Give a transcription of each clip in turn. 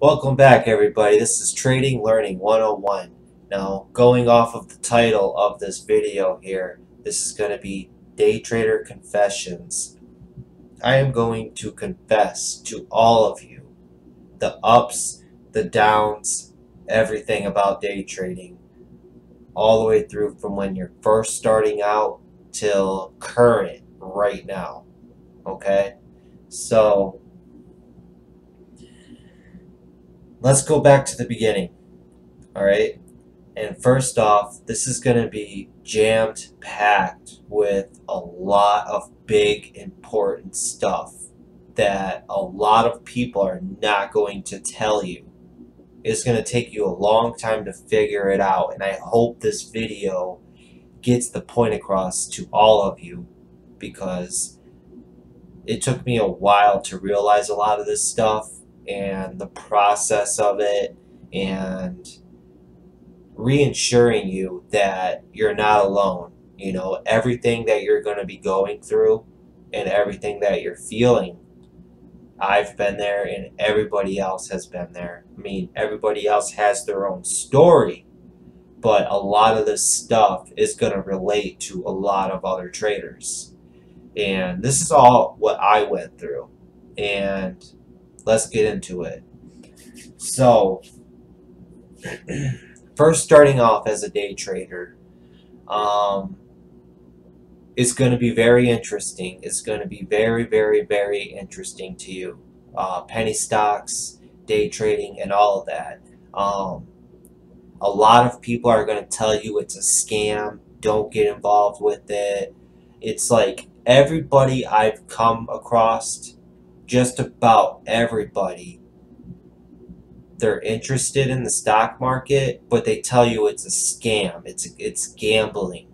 Welcome back, everybody. This is Trading Learning 101. Now, going off of the title of this video here, this is going to be Day Trader Confessions. I am going to confess to all of you the ups, the downs, everything about day trading, all the way through from when you're first starting out till current right now. Okay, so let's go back to the beginning. All right, and first off, this is going to be jammed packed with a lot of big important stuff that a lot of people are not going to tell you. It's going to take you a long time to figure it out, and I hope this video gets the point across to all of you, because it took me a while to realize a lot of this stuff and the process of it, and reassuring you that you're not alone. You know, everything that you're going to be going through and everything that you're feeling, I've been there and everybody else has been there. I mean, everybody else has their own story, but a lot of this stuff is going to relate to a lot of other traders. And this is all what I went through, and let's get into it. So first, starting off as a day trader, it's going to be very interesting. It's going to be very, very, very interesting to you. Penny stocks, day trading, and all of that. A lot of people are going to tell you it's a scam. Don't get involved with it. It's like everybody I've come across, just about everybody, they're interested in the stock market, but they tell you it's a scam. It's gambling.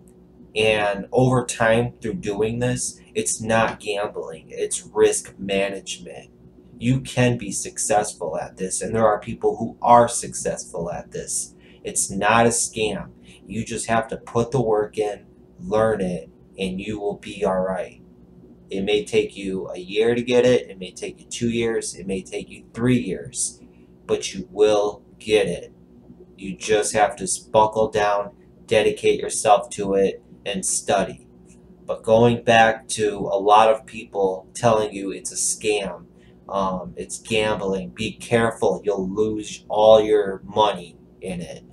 And over time, through doing this, it's not gambling, it's risk management. You can be successful at this, and there are people who are successful at this. It's not a scam. You just have to put the work in, learn it, and you will be all right. It may take you a year to get it, it may take you 2 years, it may take you 3 years, but you will get it. You just have to buckle down, dedicate yourself to it, and study. But going back to a lot of people telling you it's a scam, it's gambling, be careful, you'll lose all your money in it.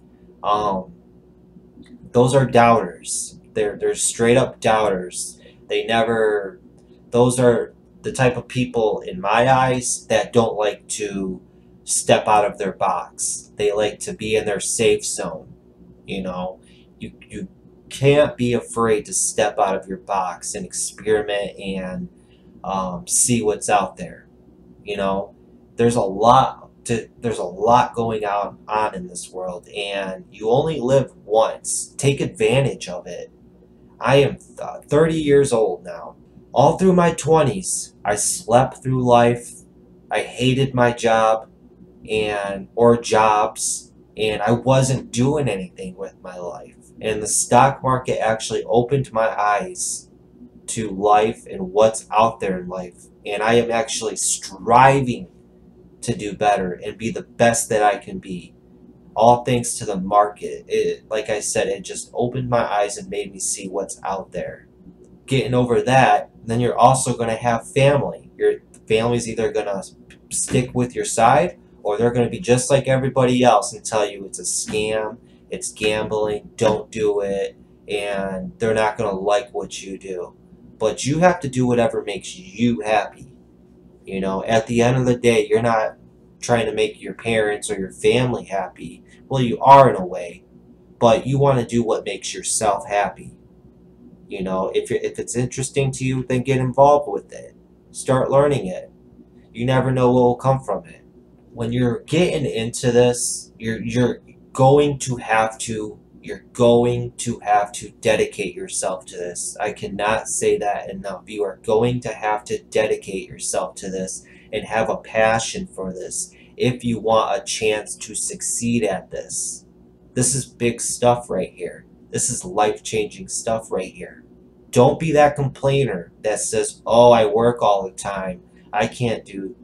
Those are doubters. They're straight up doubters. They never, those are the type of people in my eyes that don't like to step out of their box. They like to be in their safe zone. You know, you can't be afraid to step out of your box and experiment and see what's out there. You know, there's a lot going on in this world, and you only live once. Take advantage of it. I am 30 years old now. All through my 20s, I slept through life. I hated my job or jobs, and I wasn't doing anything with my life. And the stock market actually opened my eyes to life and what's out there in life. And I am actually striving to do better and be the best that I can be. All thanks to the market. It, like I said, it just opened my eyes and made me see what's out there. Getting over that, then you're also going to have family. Your family's either going to stick with your side, or they're going to be just like everybody else and tell you it's a scam, it's gambling, don't do it, and they're not going to like what you do. But you have to do whatever makes you happy. You know, at the end of the day, you're not trying to make your parents or your family happy. Well, you are in a way, but you want to do what makes yourself happy. You know, if it's interesting to you, then get involved with it. Start learning it. You never know what will come from it. When you're getting into this, you're going to have to dedicate yourself to this. I cannot say that enough. You are going to have to dedicate yourself to this and have a passion for this if you want a chance to succeed at this. This is big stuff right here. This is life-changing stuff right here. Don't be that complainer that says, oh, I work all the time, I can't do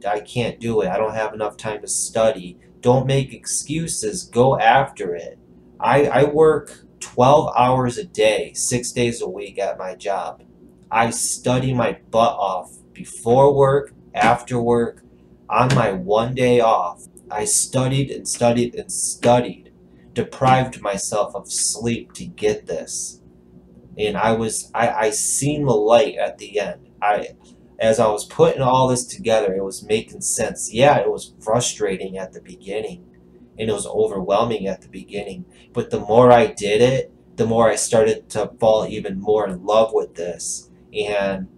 it. I don't have enough time to study. Don't make excuses. Go after it. I work 12 hours a day, 6 days a week at my job. I study my butt off before work, after work, on my one day off. I studied and studied and studied, deprived myself of sleep to get this. And I seen the light at the end. As I was putting all this together, it was making sense. Yeah, it was frustrating at the beginning, and it was overwhelming at the beginning. But the more I did it, the more I started to fall even more in love with this. And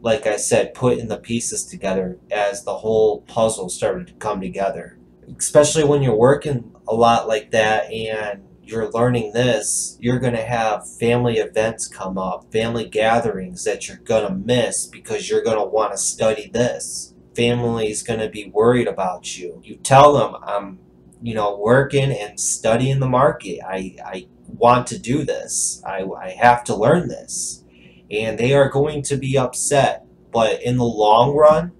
like I said, putting the pieces together as the whole puzzle started to come together. Especially when you're working a lot like that and you're learning this, you're going to have family events come up, family gatherings that you're going to miss because you're going to want to study this. Family's going to be worried about you. You tell them, I'm, you know, working and studying the market. I want to do this. I have to learn this. And they are going to be upset. But in the long run,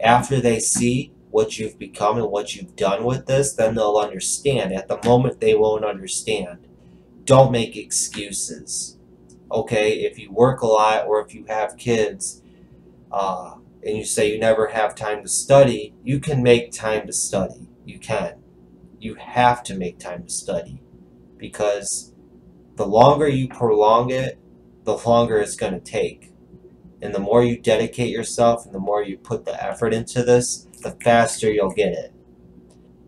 after they see what you've become and what you've done with this, then they'll understand. At the moment, they won't understand. Don't make excuses. Okay, if you work a lot or if you have kids and you say you never have time to study, you can make time to study. You can. You have to make time to study, because the longer you prolong it, the longer it's going to take. And the more you dedicate yourself and the more you put the effort into this, the faster you'll get it.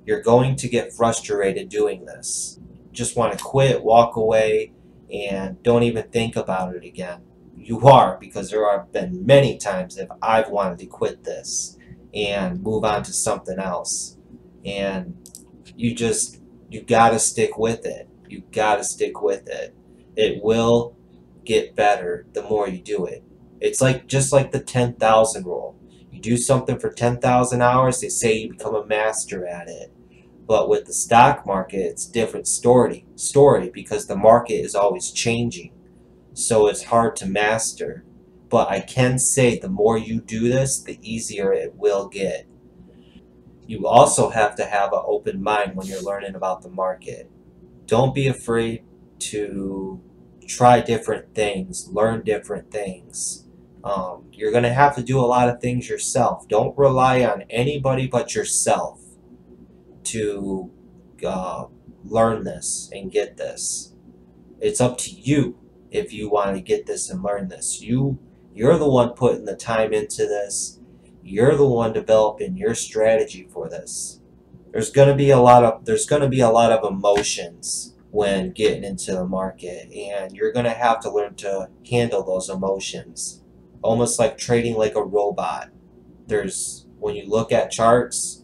You're going to get frustrated doing this. Just want to quit, walk away, and don't even think about it again. You are, because there have been many times that I've wanted to quit this and move on to something else. And you gotta stick with it. You gotta stick with it. It will get better the more you do it. It's like just like the 10,000 rule. You do something for 10,000 hours, they say you become a master at it. But with the stock market, it's a different story because the market is always changing. So it's hard to master. But I can say the more you do this, the easier it will get. You also have to have an open mind when you're learning about the market. Don't be afraid to try different things, learn different things. You're going to have to do a lot of things yourself. Don't rely on anybody but yourself to learn this and get this. It's up to you if you want to get this and learn this. You're the one putting the time into this. You're the one developing your strategy for this. There's going to be a lot of emotions when getting into the market, and you're going to have to learn to handle those emotions. Almost like trading like a robot. When you look at charts,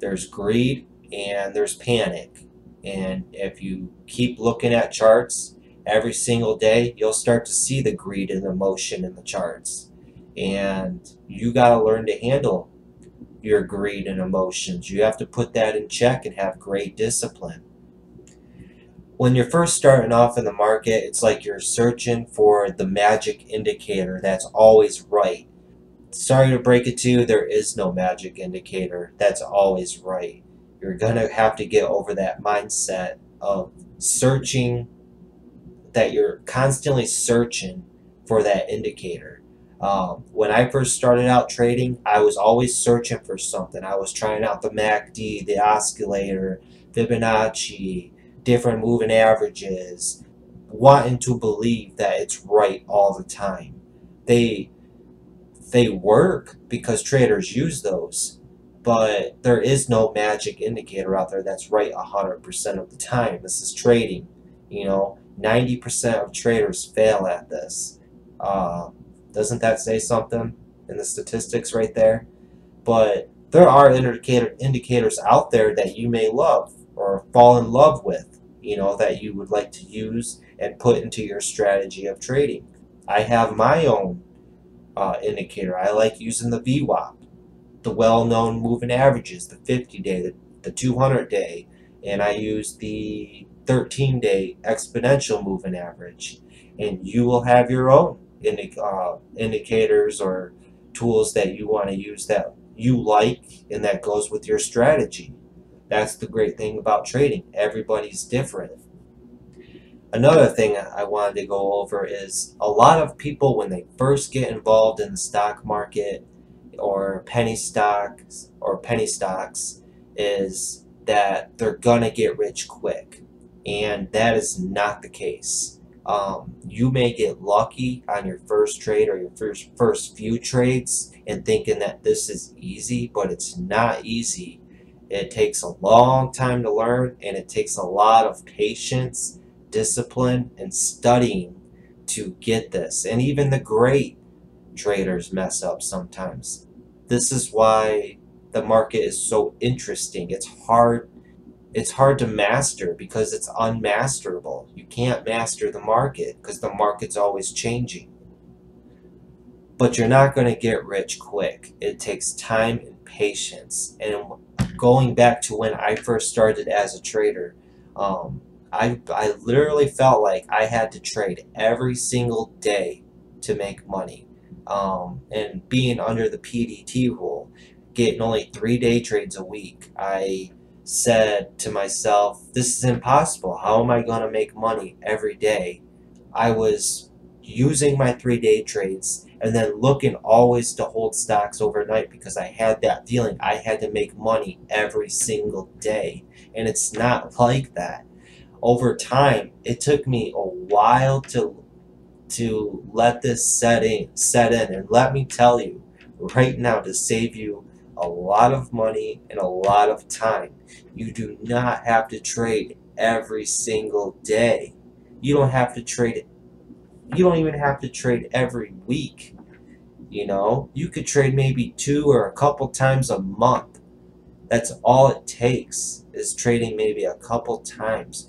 there's greed and there's panic. And if you keep looking at charts every single day, you'll start to see the greed and emotion in the charts. And you got to learn to handle your greed and emotions. You have to put that in check and have great discipline. When you're first starting off in the market, it's like you're searching for the magic indicator that's always right. Sorry to break it to you, there is no magic indicator that's always right. You're going to have to get over that mindset of searching, that you're constantly searching for that indicator. When I first started out trading, I was always searching for something. I was trying out the MACD, the oscillator, Fibonacci, different moving averages, wanting to believe that it's right all the time. They work because traders use those, but there is no magic indicator out there that's right 100% of the time. This is trading. You know, 90% of traders fail at this. Doesn't that say something in the statistics right there? But there are indicators out there that you may love or fall in love with, you know, that you would like to use and put into your strategy of trading. I have my own indicator. I like using the VWAP, the well-known moving averages, the 50-day, the 200-day, and I use the 13-day exponential moving average. And you will have your own indicators or tools that you want to use that you like and that goes with your strategy. That's the great thing about trading. Everybody's different. Another thing I wanted to go over is a lot of people, when they first get involved in the stock market or penny stocks, is that they're gonna get rich quick, and that is not the case. You may get lucky on your first trade or your first few trades and thinking that this is easy, but it's not easy. It takes a long time to learn, and it takes a lot of patience, discipline, and studying to get this. And even the great traders mess up sometimes. This is why the market is so interesting. It's hard to master because it's unmasterable. You can't master the market because the market's always changing. But you're not going to get rich quick. It takes time and patience. And going back to when I first started as a trader, I literally felt like I had to trade every single day to make money. And being under the PDT rule, getting only 3 day trades a week, I said to myself, this is impossible. How am I going to make money every day? I was using my 3 day trades and then looking always to hold stocks overnight because I had that feeling I had to make money every single day. And it's not like that. Over time, it took me a while to let this set in. And let me tell you right now, to save you a lot of money and a lot of time, you do not have to trade every single day. You don't have to trade, you don't even have to trade every week. You know, you could trade maybe 2 or a couple times a month. That's all it takes, is trading maybe a couple times.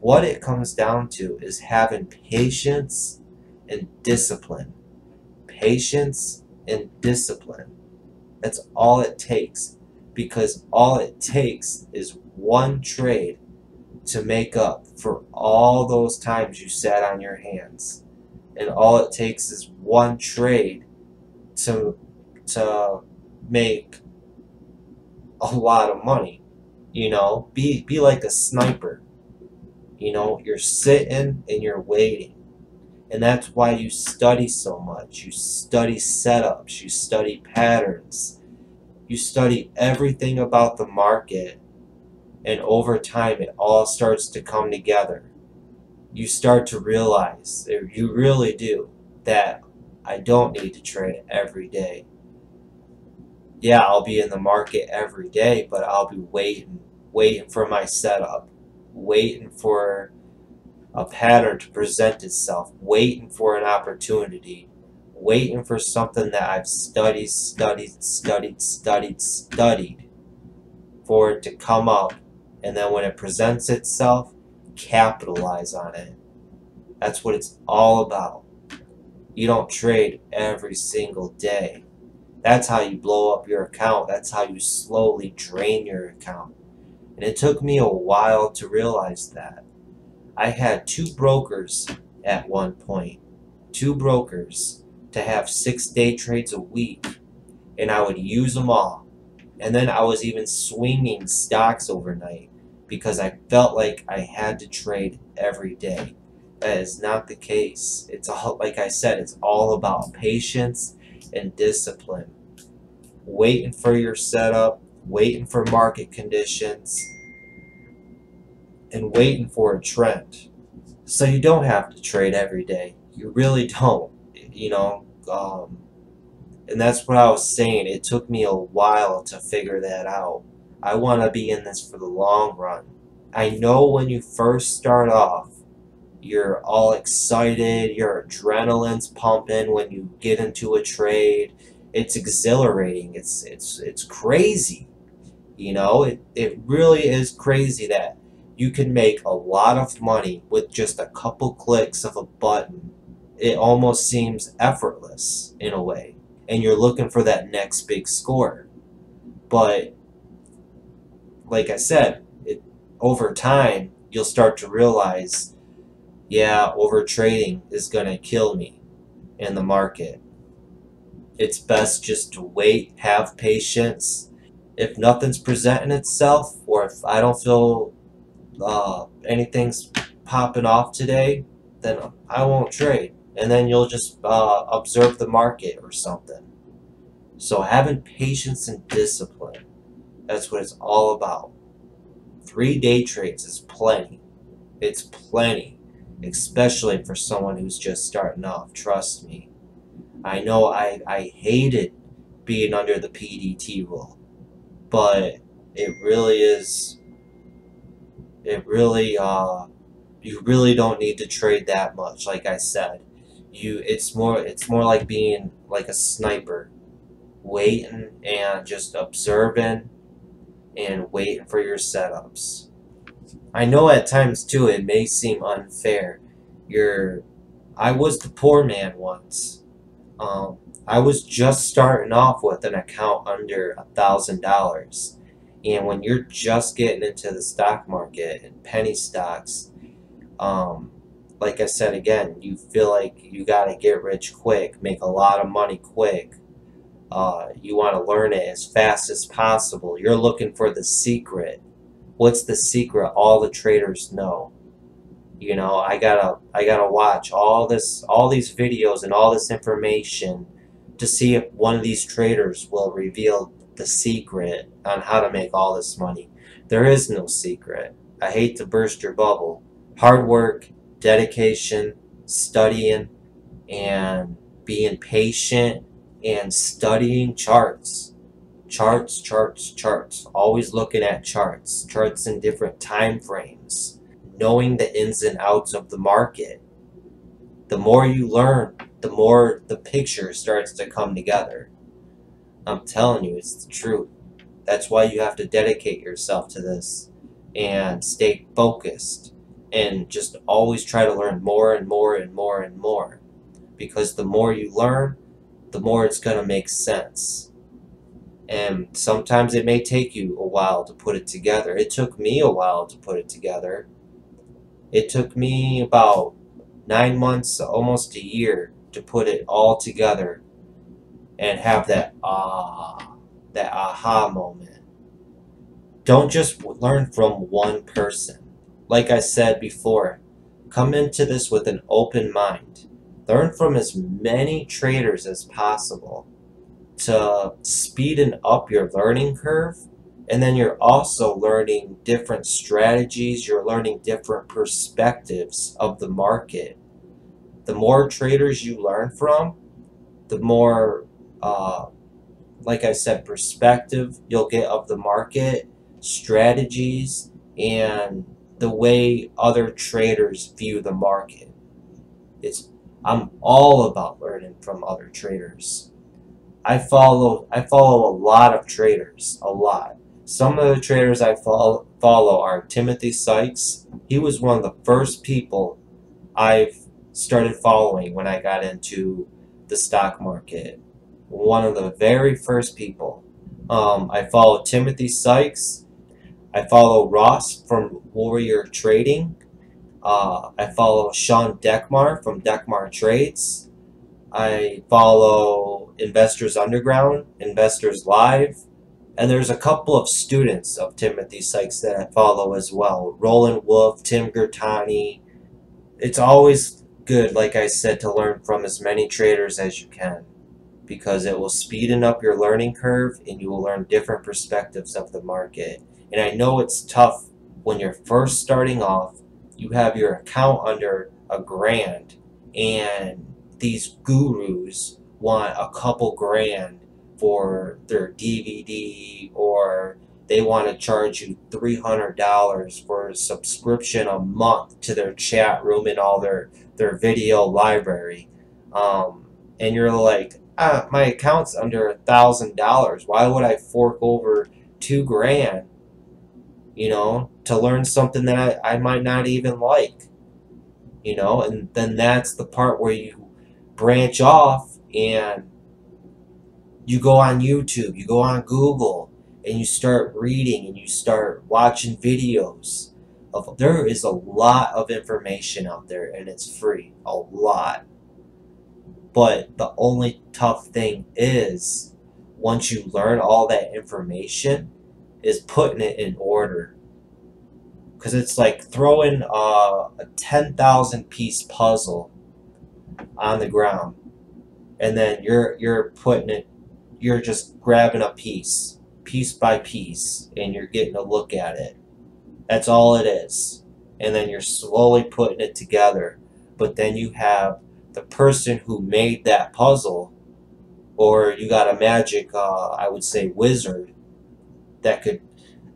What it comes down to is having patience and discipline. Patience and discipline. That's all it takes, because all it takes is one trade to make up for all those times you sat on your hands. And all it takes is one trade to make a lot of money. You know, be like a sniper. You know, you're sitting and you're waiting. And that's why you study so much. You study setups, you study patterns, you study everything about the market, and over time it all starts to come together. You start to realize, you really do, that I don't need to trade every day. Yeah, I'll be in the market every day, but I'll be waiting for my setup, waiting for a pattern to present itself, waiting for an opportunity, waiting for something that I've studied for it to come up, and then when it presents itself, capitalize on it. That's what it's all about. You don't trade every single day. That's how you blow up your account. That's how you slowly drain your account. And it took me a while to realize that. I had 2 brokers at one point, 2 brokers to have 6 day trades a week, and I would use them all. And then I was even swinging stocks overnight because I felt like I had to trade every day. That is not the case. It's all, like I said, it's all about patience and discipline. Waiting for your setup, waiting for market conditions, and waiting for a trend. So you don't have to trade every day. You really don't, you know. And that's what I was saying. It took me a while to figure that out. I want to be in this for the long run. I know when you first start off, you're all excited, your adrenaline's pumping when you get into a trade. It's exhilarating. It's crazy. You know, it really is crazy that you can make a lot of money with just a couple clicks of a button. It almost seems effortless in a way. And you're looking for that next big score. But like I said, over time, you'll start to realize, yeah, over trading is going to kill me in the market. it's best just to wait, have patience. If nothing's presenting itself, or if I don't feel anything's popping off today, then I won't trade. And then you'll just observe the market or something. So having patience and discipline, that's what it's all about. 3-day trades is plenty. It's plenty, especially for someone who's just starting off. Trust me. I know I hated being under the PDT rule, but it really is, you really don't need to trade that much. Like I said, it's more like being like a sniper, waiting and just observing and waiting for your setups. I know at times too it may seem unfair. I was the poor man once. I was just starting off with an account under $1,000, and when you're just getting into the stock market and penny stocks, like I said again, you feel like you gotta get rich quick, make a lot of money quick. You want to learn it as fast as possible. You're looking for the secret. What's the secret? All the traders know. You know, I gotta watch all these videos and all this information to see if one of these traders will reveal the secret on how to make all this money. There is no secret. I hate to burst your bubble. Hard work, dedication, studying, and being patient, and studying charts. Charts, charts, charts. Always looking at charts. Charts in different time frames. Knowing the ins and outs of the market. The more you learn, the more the picture starts to come together. I'm telling you, it's the truth. That's why you have to dedicate yourself to this and stay focused and just always try to learn more and more and more and more, because the more you learn, the more it's going to make sense. And sometimes it may take you a while to put it together. It took me a while to put it together. It took me about 9 months, almost a year, to put it all together and have that aha moment. Don't just learn from one person. Like I said before, come into this with an open mind. Learn from as many traders as possible to speeden up your learning curve, and then you're also learning different strategies, you're learning different perspectives of the market. The more traders you learn from, the more, like I said, perspective you'll get of the market, strategies, and the way other traders view the market. I'm all about learning from other traders. I follow a lot of traders, a lot. Some of the traders I follow are Timothy Sykes. He was one of the first people I've started following when I got into the stock market. One of the very first people. I follow Timothy Sykes. I follow Ross from Warrior Trading. I follow Sean Dekmar from Dekmar Trades. I follow Investors Underground, Investors Live, and there's a couple of students of Timothy Sykes that I follow as well. Roland Wolf, Tim Gertani. It's always good, like I said, to learn from as many traders as you can, because it will speeden up your learning curve and you will learn different perspectives of the market. And I know it's tough when you're first starting off. You have your account under $1,000 and these gurus want a couple $1,000 for their DVD, or they want to charge you $300 for a subscription a month to their chat room and all their video library. And you're like, my account's under $1,000. Why would I fork over $2,000? You know, to learn something that I might not even like, you know? And then that's the part where you branch off and you go on YouTube, you go on Google, and you start reading and you start watching videos. There is a lot of information out there, and it's free, a lot. But the only tough thing is, once you learn all that information, is putting it in order. Because it's like throwing a 10,000 piece puzzle on the ground, and then you're putting it, you're just grabbing a piece by piece, and you're getting a look at it. That's all it is. And then you're slowly putting it together. But then you have the person who made that puzzle, or you got a magic, I would say, wizard that could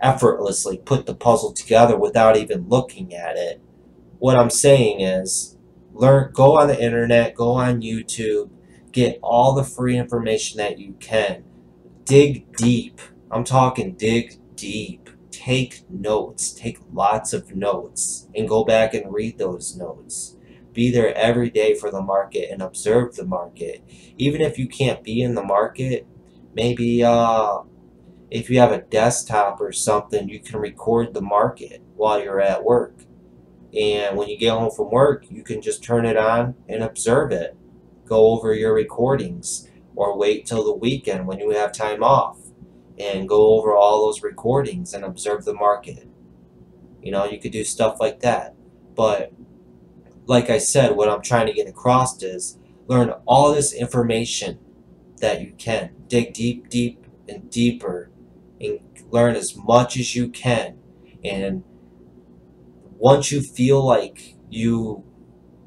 effortlessly put the puzzle together without even looking at it. What I'm saying is, learn, go on the internet, go on YouTube, get all the free information that you can. Dig deep. I'm talking dig deep. Take notes. Take lots of notes and go back and read those notes. Be there every day for the market and observe the market. Even if you can't be in the market, maybe if you have a desktop or something, you can record the market while you're at work. And when you get home from work, you can just turn it on and observe it. Go over your recordings, or wait till the weekend when you have time off and go over all those recordings and observe the market. You know, you could do stuff like that. But like I said, what I'm trying to get across is, learn all this information that you can. Dig deep, deep, and deeper, and learn as much as you can. And once you feel like you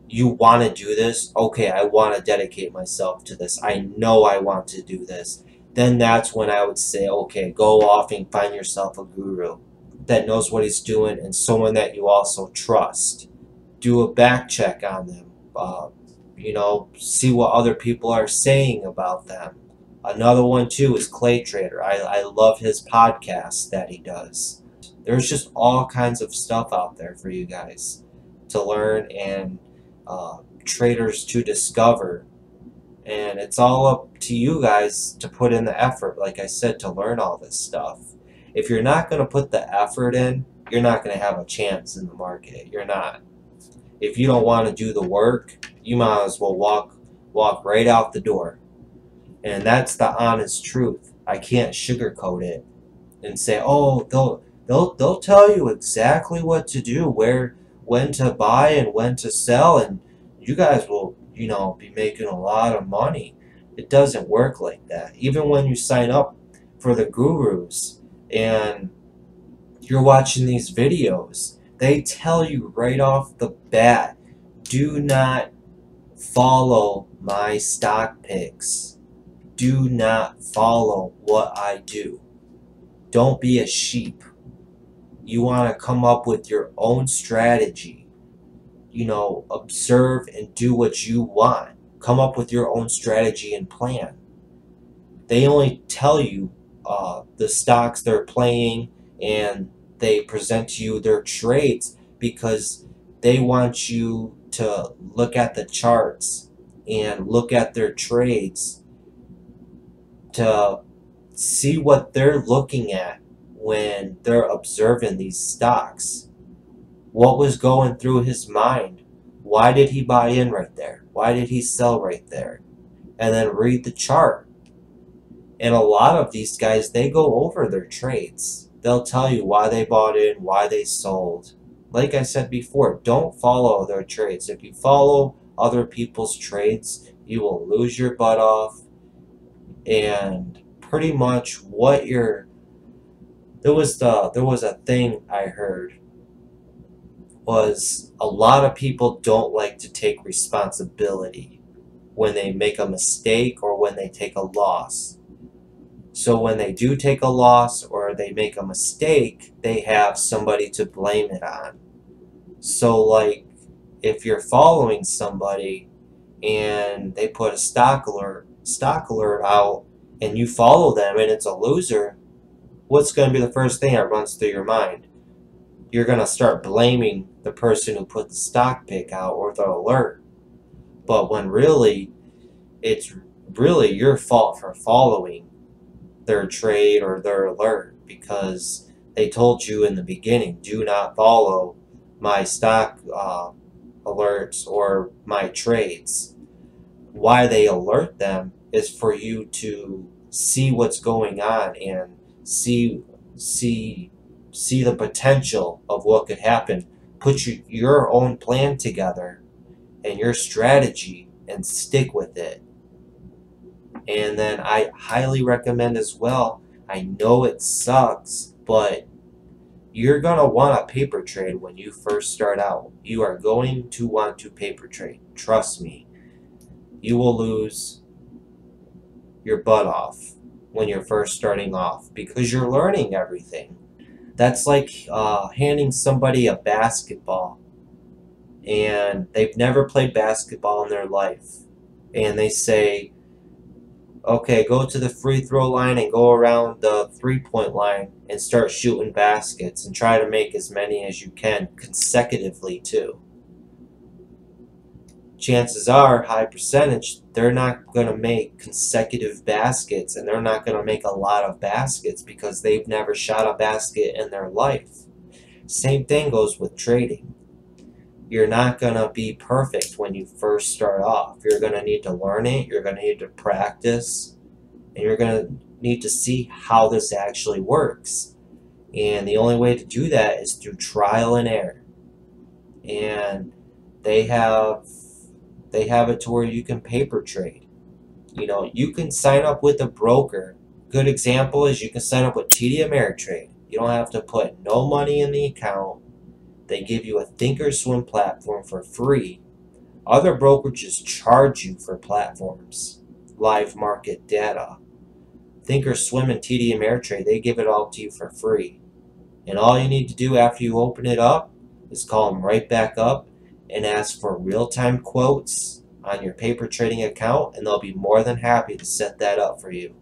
want to do this, okay, I want to dedicate myself to this, I know I want to do this, then that's when I would say, okay, go off and find yourself a guru that knows what he's doing and someone that you also trust. Do a back check on them. You know, see what other people are saying about them. Another one too is Clay Trader. I love his podcast that he does. There's just all kinds of stuff out there for you guys to learn, and traders to discover. And it's all up to you guys to put in the effort, like I said, to learn all this stuff. If you're not going to put the effort in, you're not going to have a chance in the market. You're not. If you don't want to do the work, you might as well walk right out the door. And that's the honest truth. I can't sugarcoat it and say, oh, they'll tell you exactly what to do, where, when to buy and when to sell, and you guys will, you know, be making a lot of money. It doesn't work like that. Even when you sign up for the gurus and you're watching these videos, they tell you right off the bat, do not follow my stock picks. Do not follow what I do. Don't be a sheep. You want to come up with your own strategy. You know, observe and do what you want. Come up with your own strategy and plan. They only tell you the stocks they're playing, and they present to you their trades because they want you to look at the charts and look at their trades to see what they're looking at when they're observing these stocks. What was going through his mind? Why did he buy in right there? Why did he sell right there? And then read the chart. And a lot of these guys, they go over their trades. They'll tell you why they bought in, why they sold. Like I said before, don't follow their trades. If you follow other people's trades, you will lose your butt off. And pretty much what you're... There was a thing I heard, was a lot of people don't like to take responsibility when they make a mistake or when they take a loss. So when they do take a loss or they make a mistake, they have somebody to blame it on. So like if you're following somebody and they put a stock alert out and you follow them and it's a loser, what's going to be the first thing that runs through your mind? You're going to start blaming the person who put the stock pick out or the alert. But when really, it's really your fault for following their trade or their alert, because they told you in the beginning, do not follow my stock alerts or my trades. why they alert them is for you to see what's going on and see the potential of what could happen. Put your own plan together and your strategy and stick with it. And then I highly recommend as well, I know it sucks, but you're going to want a paper trade when you first start out. You are going to want to paper trade. Trust me. You will lose your butt off when you're first starting off because you're learning everything. That's like handing somebody a basketball and they've never played basketball in their life. And they say, okay, go to the free throw line and go around the three-point line and start shooting baskets and try to make as many as you can consecutively too. Chances are, high percentage, they're not going to make consecutive baskets, and they're not going to make a lot of baskets because they've never shot a basket in their life. Same thing goes with trading. You're not going to be perfect when you first start off. You're going to need to learn it, you're going to need to practice, and you're going to need to see how this actually works. And the only way to do that is through trial and error. And they have it to where you can paper trade. You know, you can sign up with a broker. Good example is you can sign up with TD Ameritrade. You don't have to put no money in the account. They give you a thinkorswim platform for free. Other brokerages charge you for platforms, live market data. Thinkorswim and TD Ameritrade, they give it all to you for free. And all you need to do after you open it up is call them right back up and ask for real-time quotes on your paper trading account, and they'll be more than happy to set that up for you.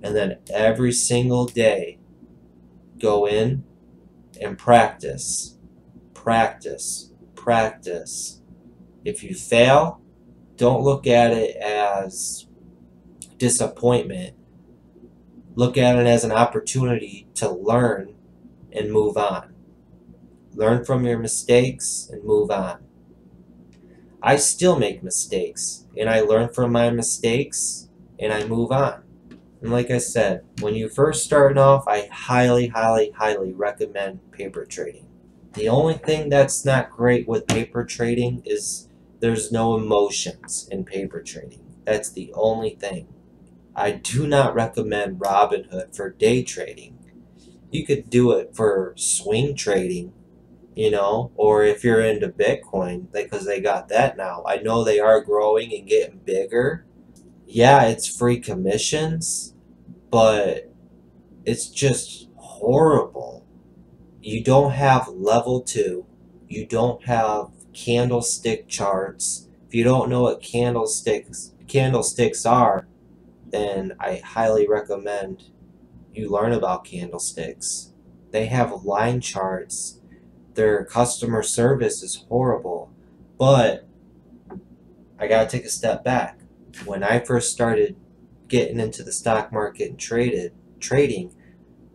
And then every single day, go in and practice, practice, practice. If you fail, don't look at it as disappointment. Look at it as an opportunity to learn and move on. Learn from your mistakes and move on. I still make mistakes, and I learn from my mistakes, and I move on. And like I said, when you first starting off, I highly, highly, highly recommend paper trading. The only thing that's not great with paper trading is there's no emotions in paper trading. That's the only thing. I do not recommend Robinhood for day trading. You could do it for swing trading, you know, or if you're into Bitcoin, because they got that now. I know they are growing and getting bigger. Yeah, it's free commissions, but it's just horrible. You don't have level 2. You don't have candlestick charts. If you don't know what candlesticks are, then I highly recommend you learn about candlesticks. They have line charts. Their customer service is horrible. But I gotta take a step back. When I first started getting into the stock market and trading,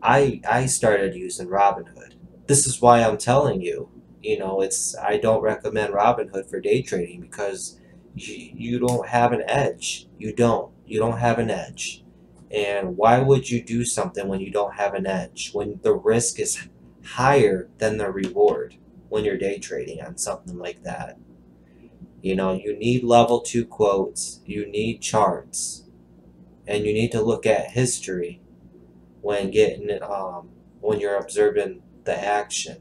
I started using Robinhood. This is why I'm telling you, you know, I don't recommend Robinhood for day trading because you don't have an edge. You don't have an edge. And why would you do something when you don't have an edge? When the risk is higher than the reward when you're day trading on something like that. You know, you need level 2 quotes, you need charts, and you need to look at history when getting when you're observing the action.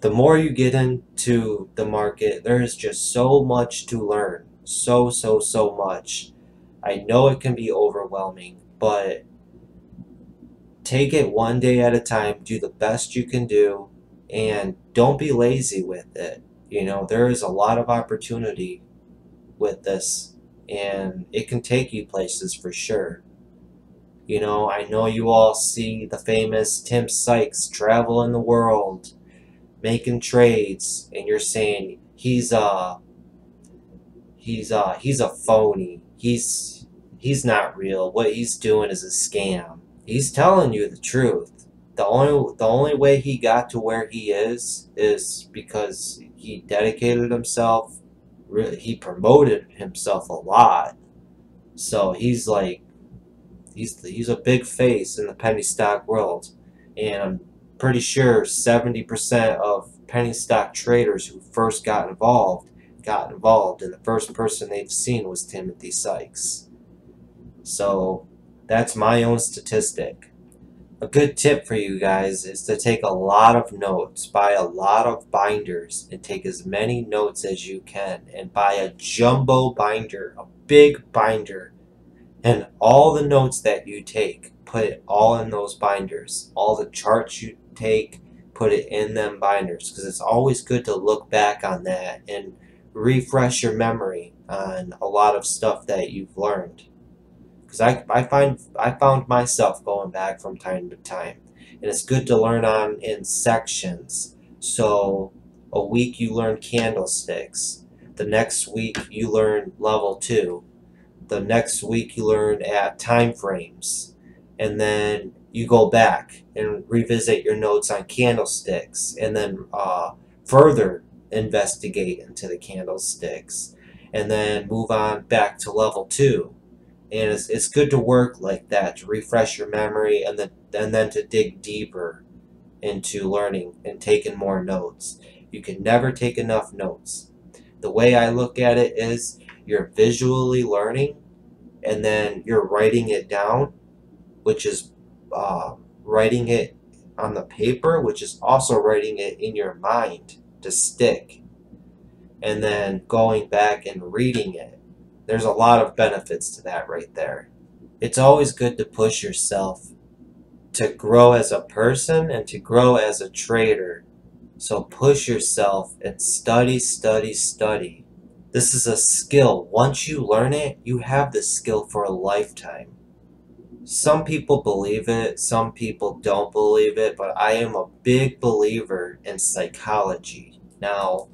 The more you get into the market, there is just so much to learn, so much. I know it can be overwhelming, but take it one day at a time, do the best you can do, and don't be lazy with it. You know, there is a lot of opportunity with this, and it can take you places for sure. You know, I know you all see the famous Tim Sykes traveling the world, making trades, and you're saying he's a phony. He's not real. What he's doing is a scam. He's telling you the truth. The only way he got to where he is because he dedicated himself, he promoted himself a lot. So he's like, he's a big face in the penny stock world, and I'm pretty sure 70% of penny stock traders who first got involved, and the first person they've seen was Timothy Sykes. So that's my own statistic. A good tip for you guys is to take a lot of notes, buy a lot of binders, and take as many notes as you can, and buy a jumbo binder, a big binder, and all the notes that you take, put it all in those binders. All the charts you take, put it in them binders, because it's always good to look back on that and refresh your memory on a lot of stuff that you've learned. Because I found myself going back from time to time, and it's good to learn on in sections. So a week you learn candlesticks, the next week you learn level 2, the next week you learn at time frames, and then you go back and revisit your notes on candlesticks, and then further investigate into the candlesticks, and then move on back to level 2. And it's good to work like that, to refresh your memory, and then to dig deeper into learning and taking more notes. You can never take enough notes. The way I look at it is you're visually learning, and then you're writing it down, which is writing it on the paper, which is also writing it in your mind to stick, and then going back and reading it. There's a lot of benefits to that right there. It's always good to push yourself to grow as a person and to grow as a trader. So push yourself and study, study, study. This is a skill. Once you learn it, you have this skill for a lifetime. Some people believe it, some people don't believe it, but I am a big believer in psychology. Now,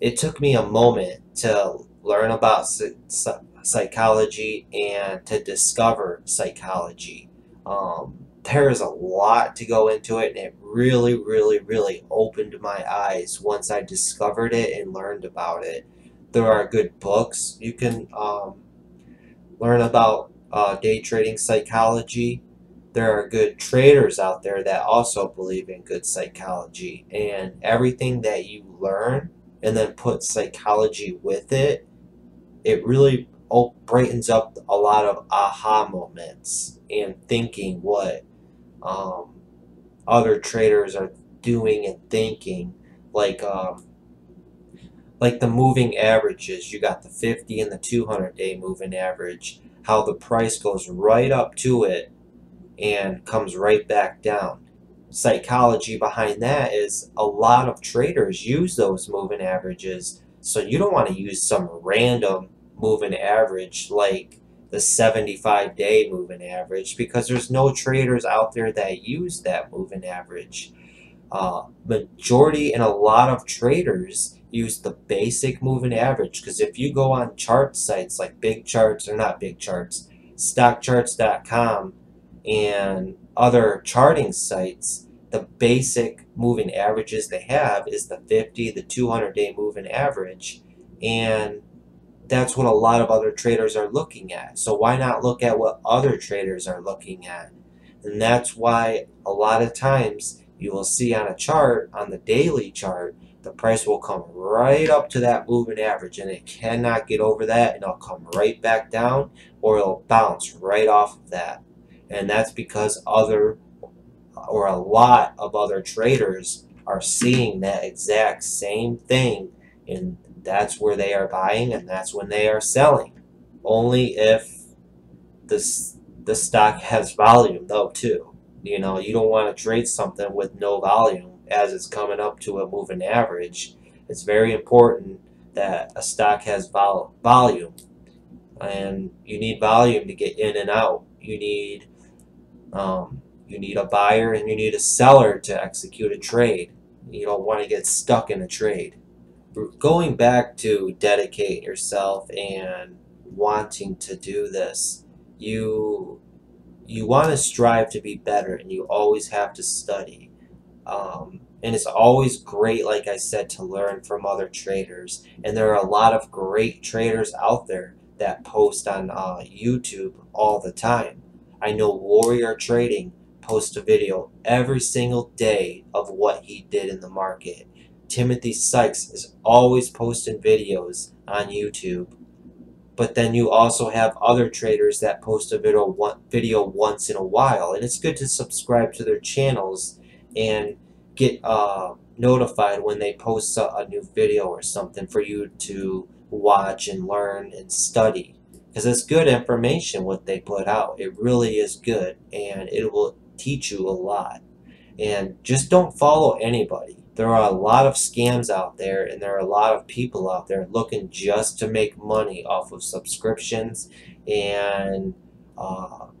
it took me a moment to learn about psychology and to discover psychology. There is a lot to go into it, and it really, really, really opened my eyes once I discovered it and learned about it. There are good books you can learn about day trading psychology. There are good traders out there that also believe in good psychology, and everything that you learn and then put psychology with it, it really brightens up a lot of aha moments and thinking what other traders are doing and thinking, like the moving averages. You got the 50 and the 200-day moving average, how the price goes right up to it and comes right back down. Psychology behind that is a lot of traders use those moving averages, so you don't want to use some random moving average like the 75-day moving average, because there's no traders out there that use that moving average. Majority and a lot of traders use the basic moving average, because if you go on chart sites like big charts, or not big charts, stockcharts.com and other charting sites, the basic moving averages they have is the 50, the 200-day moving average, and that's what a lot of other traders are looking at. So why not look at what other traders are looking at? And that's why a lot of times you will see on a chart, on the daily chart, the price will come right up to that moving average, and it cannot get over that, and it'll come right back down, or it'll bounce right off of that. And that's because other, or a lot of other traders are seeing that exact same thing, and that's where they are buying, and that's when they are selling. Only if the stock has volume, though, too. You know, you don't want to trade something with no volume as it's coming up to a moving average. It's very important that a stock has volume, and you need volume to get in and out. You need a buyer and you need a seller to execute a trade. You don't want to get stuck in a trade. Going back to dedicate yourself and wanting to do this, you want to strive to be better, and you always have to study. And it's always great, like I said, to learn from other traders. And there are a lot of great traders out there that post on YouTube all the time. I know Warrior Trading posts a video every single day of what he did in the market. Timothy Sykes is always posting videos on YouTube. But then you also have other traders that post a video once in a while. And it's good to subscribe to their channels and get notified when they post a new video or something for you to watch and learn and study. Because it's good information what they put out. It really is good, and it will teach you a lot. And just don't follow anybody. There are a lot of scams out there, and there are a lot of people out there looking just to make money off of subscriptions and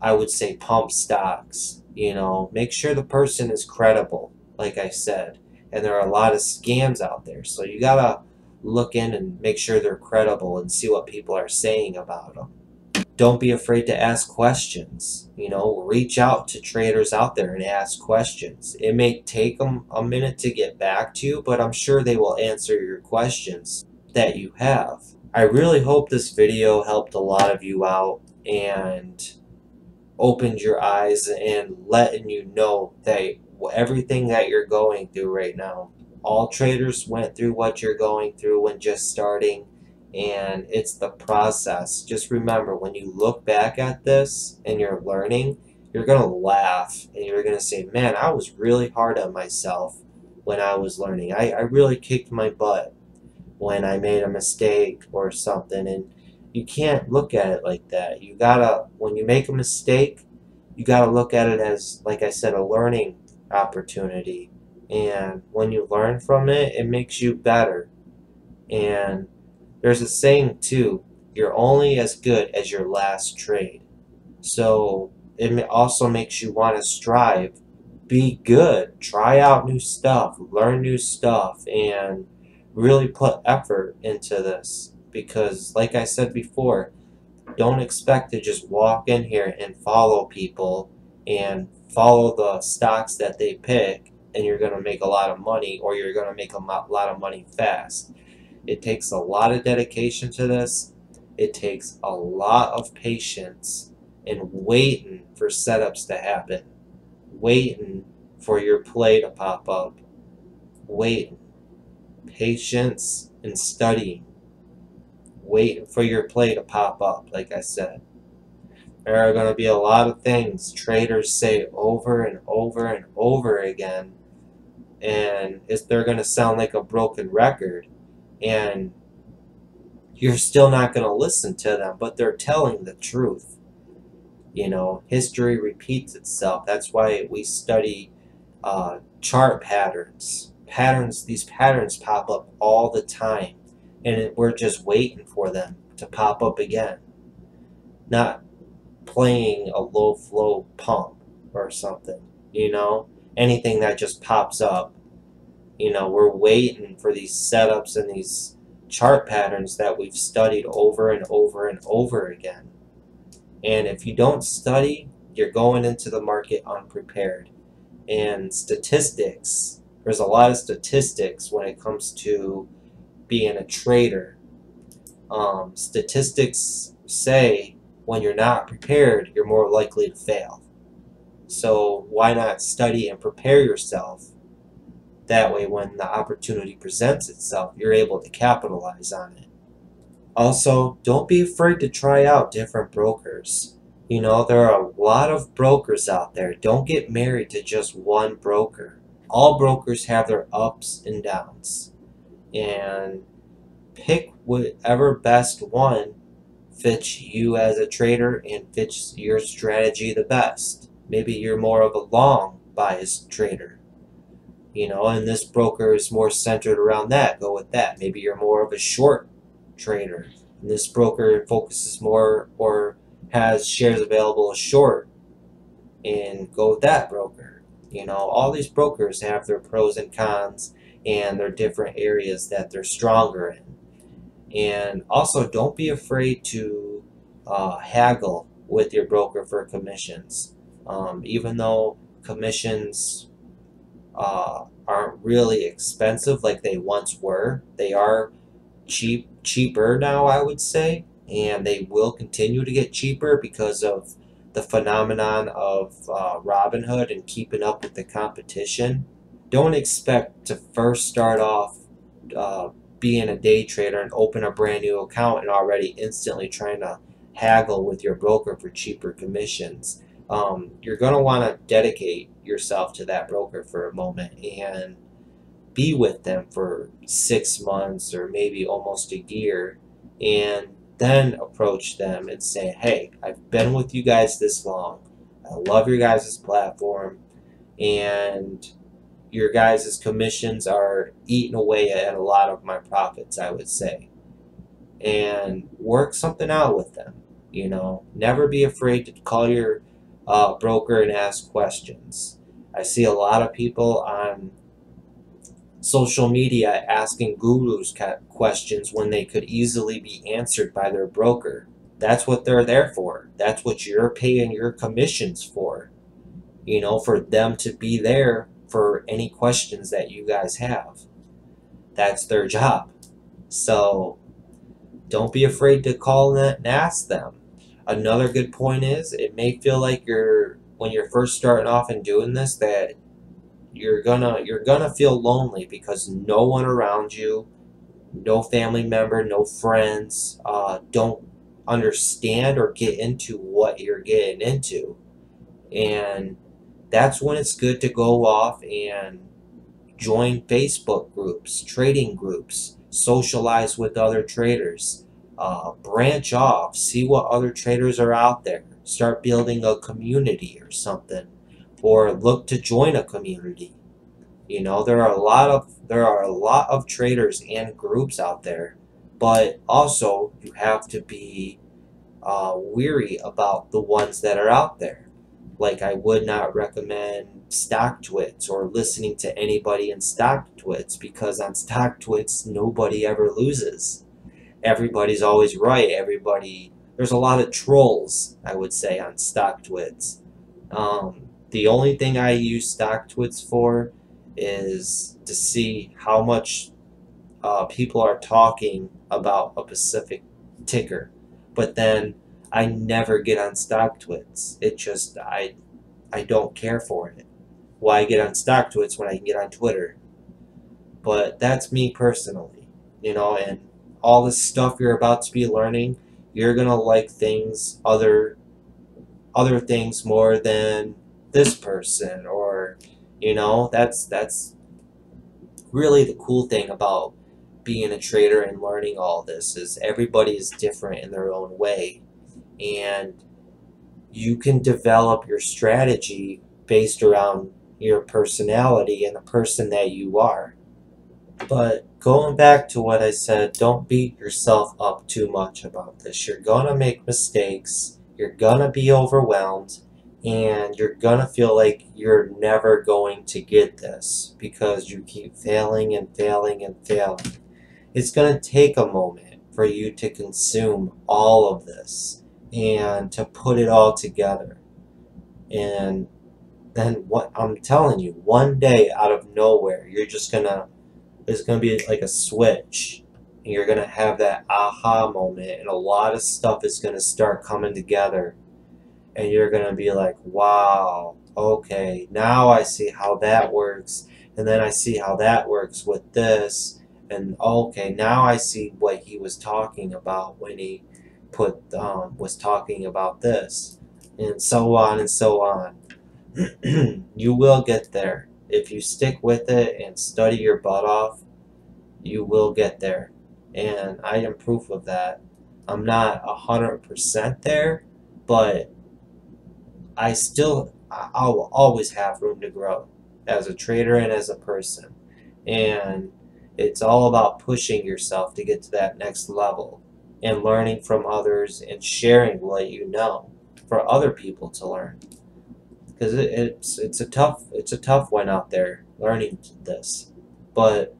I would say pump stocks. You know, make sure the person is credible, like I said. And there are a lot of scams out there, so you gotta look in and make sure they're credible and see what people are saying about them. Don't be afraid to ask questions. You know, reach out to traders out there and ask questions. It may take them a minute to get back to you, but I'm sure they will answer your questions that you have. I really hope this video helped a lot of you out and opened your eyes and letting you know that everything that you're going through right now, all traders went through what you're going through when just starting, and it's the process. Just remember, when you look back at this and you're learning, you're gonna laugh and you're gonna say, man, I was really hard on myself when I was learning. I really kicked my butt when I made a mistake or something. And you can't look at it like that. You gotta, when you make a mistake, you gotta look at it as, like I said, a learning opportunity. And when you learn from it, it makes you better. And there's a saying too, you're only as good as your last trade. So it also makes you want to strive, be good, try out new stuff, learn new stuff, and really put effort into this. Because like I said before, don't expect to just walk in here and follow people and follow the stocks that they pick, and you're going to make a lot of money, or you're going to make a lot of money fast. It takes a lot of dedication to this. It takes a lot of patience and waiting for setups to happen, waiting for your play to pop up, waiting, patience and studying, waiting for your play to pop up, like I said. There are going to be a lot of things traders say over and over and over again, and they're going to sound like a broken record, and you're still not going to listen to them, but they're telling the truth. You know, history repeats itself. That's why we study chart patterns. These patterns pop up all the time, and we're just waiting for them to pop up again. Not playing a low flow pump or something, you know, anything that just pops up. You know, we're waiting for these setups and these chart patterns that we've studied over and over and over again. And if you don't study, you're going into the market unprepared. And statistics, there's a lot of statistics when it comes to being a trader. Statistics say when you're not prepared, you're more likely to fail. So why not study and prepare yourself? That way, when the opportunity presents itself, you're able to capitalize on it. Also, don't be afraid to try out different brokers. You know, there are a lot of brokers out there. Don't get married to just one broker. All brokers have their ups and downs. And pick whatever best one fits you as a trader and fits your strategy the best. Maybe you're more of a long biased trader, you know, and this broker is more centered around that. Go with that. Maybe you're more of a short trader, and this broker focuses more or has shares available short, and go with that broker. You know, all these brokers have their pros and cons and their different areas that they're stronger in. And also, don't be afraid to haggle with your broker for commissions. Even though commissions aren't really expensive like they once were. They are cheaper now, I would say, and they will continue to get cheaper because of the phenomenon of Robinhood and keeping up with the competition. Don't expect to first start off being a day trader and open a brand new account and already instantly trying to haggle with your broker for cheaper commissions. You're going to want to dedicate yourself to that broker for a moment and be with them for 6 months or maybe almost a year, and then approach them and say, hey, I've been with you guys this long, I love your guys' platform, and your guys' commissions are eating away at a lot of my profits, I would say, and work something out with them. You know, never be afraid to call your broker and ask questions. I see a lot of people on social media asking gurus questions when they could easily be answered by their broker. That's what they're there for. That's what you're paying your commissions for, you know, for them to be there for any questions that you guys have. That's their job. So don't be afraid to call and ask them. Another good point is, it may feel like when you're first starting off and doing this, that you're gonna feel lonely because no one around you, no family member, no friends, don't understand or get into what you're getting into. And that's when it's good to go off and join Facebook groups, trading groups, socialize with other traders, branch off, see what other traders are out there, start building a community or something, or look to join a community. You know, there are a lot of traders and groups out there, but also you have to be weary about the ones that are out there. Like, I would not recommend Stock Twits or listening to anybody in Stock Twits, because on Stock Twits nobody ever loses. Everybody's always right. There's a lot of trolls, I would say, on Stock Twits. The only thing I use Stock Twits for is to see how much people are talking about a specific ticker. But then I never get on Stock Twits. It just, I don't care for it. Why get on Stock Twits when I can get on Twitter? But that's me personally, you know. And all this stuff you're about to be learning, you're gonna like things, other things more than this person, or, you know, that's really the cool thing about being a trader and learning all this, is everybody is different in their own way, and you can develop your strategy based around your personality and the person that you are. But going back to what I said, don't beat yourself up too much about this. You're gonna make mistakes, you're gonna be overwhelmed, and you're gonna feel like you're never going to get this because you keep failing and failing and failing. It's gonna take a moment for you to consume all of this and to put it all together. And then, what I'm telling you, one day out of nowhere, you're just gonna, there's going to be like a switch, and you're going to have that aha moment, and a lot of stuff is going to start coming together, and you're going to be like, wow, okay, now I see how that works, and then I see how that works with this, and okay, now I see what he was talking about when he put was talking about this, and so on and so on. You will get there. If you stick with it and study your butt off, you will get there. And I am proof of that. I'm not 100% there, but I will always have room to grow as a trader and as a person. And it's all about pushing yourself to get to that next level and learning from others and sharing what you know for other people to learn. Because it's a tough one out there learning this. But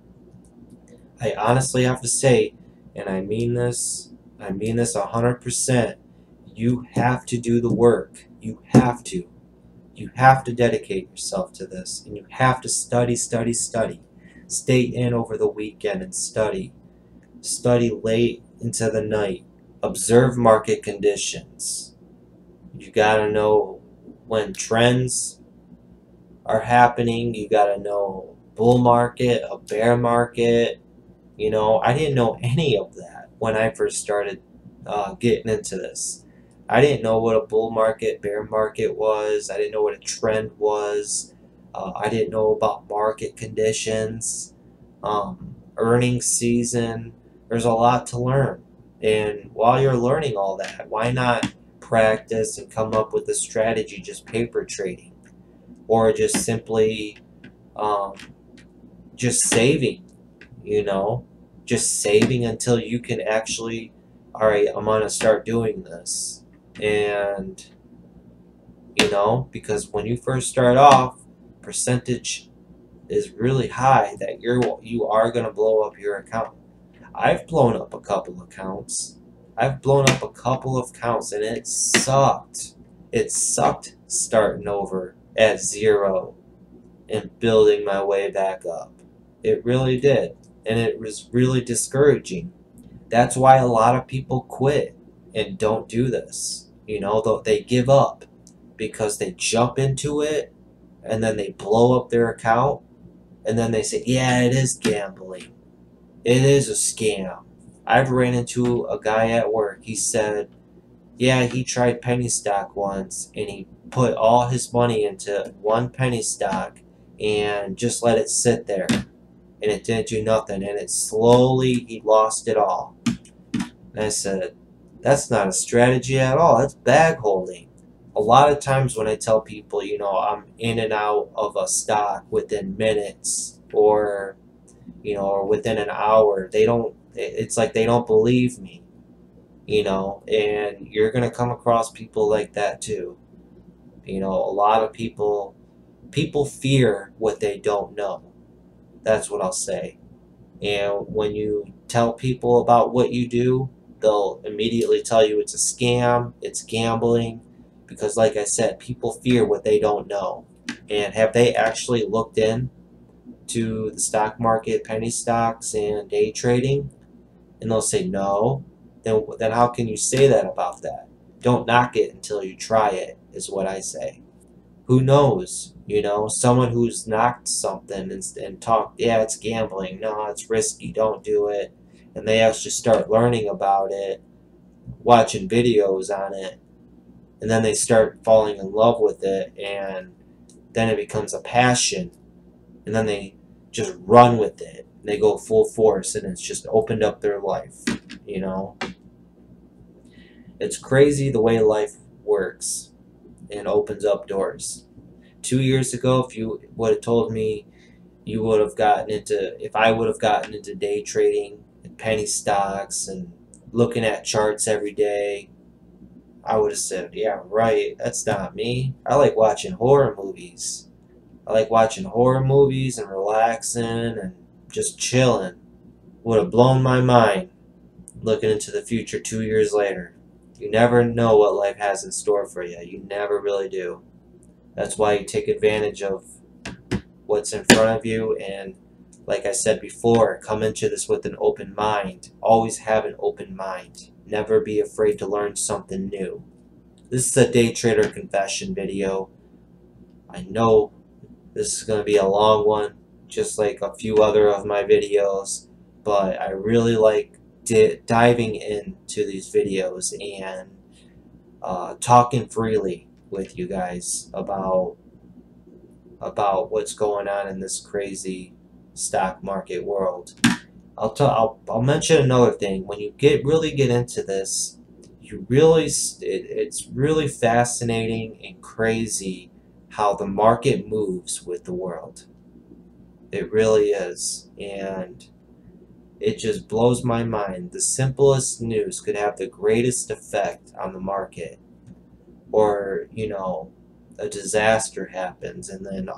I honestly have to say, and I mean this 100%, you have to do the work. You have to. You have to dedicate yourself to this, and you have to study, study, study. Stay in over the weekend and study. Study late into the night. Observe market conditions. You gotta know when trends are happening. You gotta know bull market, a bear market. You know, I didn't know any of that when I first started getting into this. I didn't know what a bull market, bear market was. I didn't know what a trend was. I didn't know about market conditions, earnings season. There's a lot to learn. And while you're learning all that, why not practice and come up with a strategy just paper trading, or just simply just saving, you know, just saving until you can actually, all right, I'm gonna start doing this. And, you know, because when you first start off, percentage is really high that you are gonna blow up your account. I've blown up a couple accounts. I've blown up a couple of accounts, and it sucked. It sucked starting over at zero and building my way back up. It really did, and it was really discouraging. That's why a lot of people quit and don't do this. You know, they give up because they jump into it and then they blow up their account and then they say, yeah, it is gambling. It is a scam. I've ran into a guy at work. He said, yeah, he tried penny stock once and he put all his money into one penny stock and just let it sit there. And it didn't do nothing. And it slowly, he lost it all. And I said, that's not a strategy at all. That's bag holding. A lot of times when I tell people, you know, I'm in and out of a stock within minutes, or, you know, or within an hour, they don't, it's like they don't believe me, you know. And you're gonna come across people like that too. You know, a lot of people fear what they don't know. That's what I'll say. And when you tell people about what you do, they'll immediately tell you it's a scam, it's gambling, because like I said, people fear what they don't know. And have they actually looked in to the stock market, penny stocks, and day trading? And they'll say no. Then how can you say that about that? Don't knock it until you try it, is what I say. Who knows? You know, someone who's knocked something and talked, yeah, it's gambling, no, it's risky, don't do it, and they actually start learning about it, watching videos on it, and then they start falling in love with it, and then it becomes a passion. And then they just run with it. They go full force, and it's just opened up their life, you know. It's crazy the way life works and opens up doors. 2 years ago, if you would have told me you would have gotten into, if I would have gotten into day trading and penny stocks and looking at charts every day, I would have said, yeah, right, that's not me. I like watching horror movies. I like watching horror movies and relaxing and just chilling. Would have blown my mind looking into the future 2 years later. You never know what life has in store for you. You never really do. That's why you take advantage of what's in front of you. And like I said before, come into this with an open mind. Always have an open mind. Never be afraid to learn something new. This is a Day Trader Confession video. I know this is going to be a long one, just like a few other of my videos, but I really like diving into these videos and talking freely with you guys about what's going on in this crazy stock market world. I'll mention another thing. When you really get into this, it's really fascinating and crazy how the market moves with the world. It really is, and it just blows my mind. The simplest news could have the greatest effect on the market, or, you know, a disaster happens, and then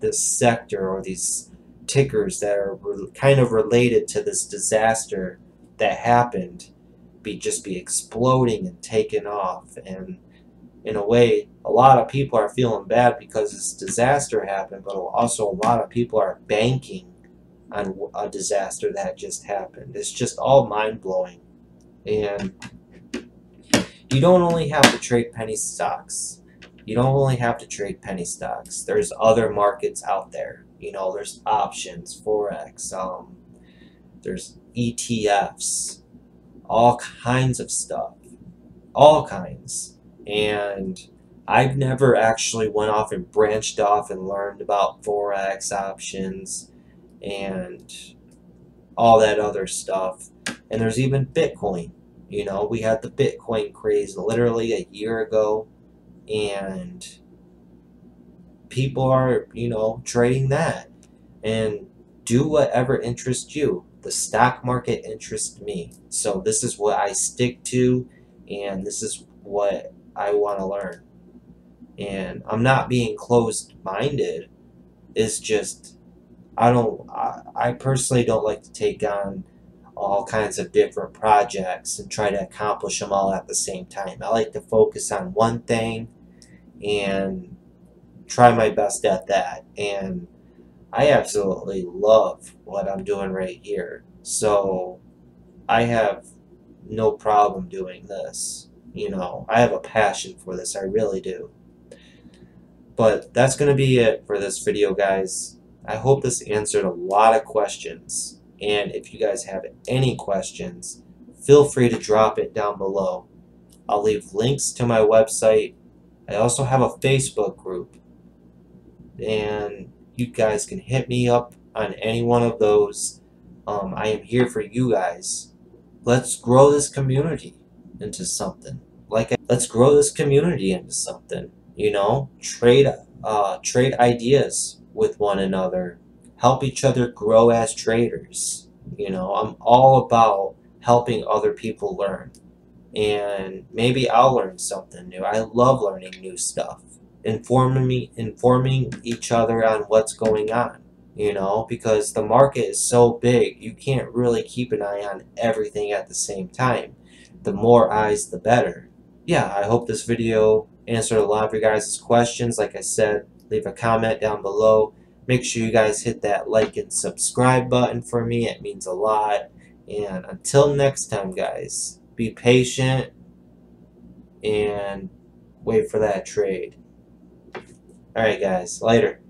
this sector or these tickers that are kind of related to this disaster that happened be exploding and taken off, and in a way, a lot of people are feeling bad because this disaster happened, but also a lot of people are banking on a disaster that just happened. It's just all mind-blowing. And you don't only have to trade penny stocks. You don't only have to trade penny stocks. There's other markets out there. You know, there's options, Forex, there's ETFs, all kinds of stuff, all kinds. And I've never actually went off and branched off and learned about Forex options and all that other stuff. And there's even Bitcoin. You know, we had the Bitcoin craze literally a year ago, and people are, you know, trading that. And do whatever interests you. The stock market interests me, so this is what I stick to, and this is what I want to learn. And I'm not being closed-minded. It's just I personally don't like to take on all kinds of different projects and try to accomplish them all at the same time. I like to focus on one thing and try my best at that. And I absolutely love what I'm doing right here, so I have no problem doing this. You know, I have a passion for this, I really do. But that's gonna be it for this video, guys. I hope this answered a lot of questions. And if you guys have any questions, feel free to drop it down below. I'll leave links to my website. I also have a Facebook group. And you guys can hit me up on any one of those. I am here for you guys. Let's grow this community into something. Let's grow this community into something. You know, trade ideas with one another. Help each other grow as traders. You know, I'm all about helping other people learn. And maybe I'll learn something new. I love learning new stuff. Informing each other on what's going on. You know, because the market is so big, you can't really keep an eye on everything at the same time. The more eyes, the better. Yeah, I hope this video answered a lot of your guys' questions. Like I said, leave a comment down below. Make sure you guys hit that like and subscribe button for me. It means a lot. And until next time, guys, be patient and wait for that trade. All right, guys, later.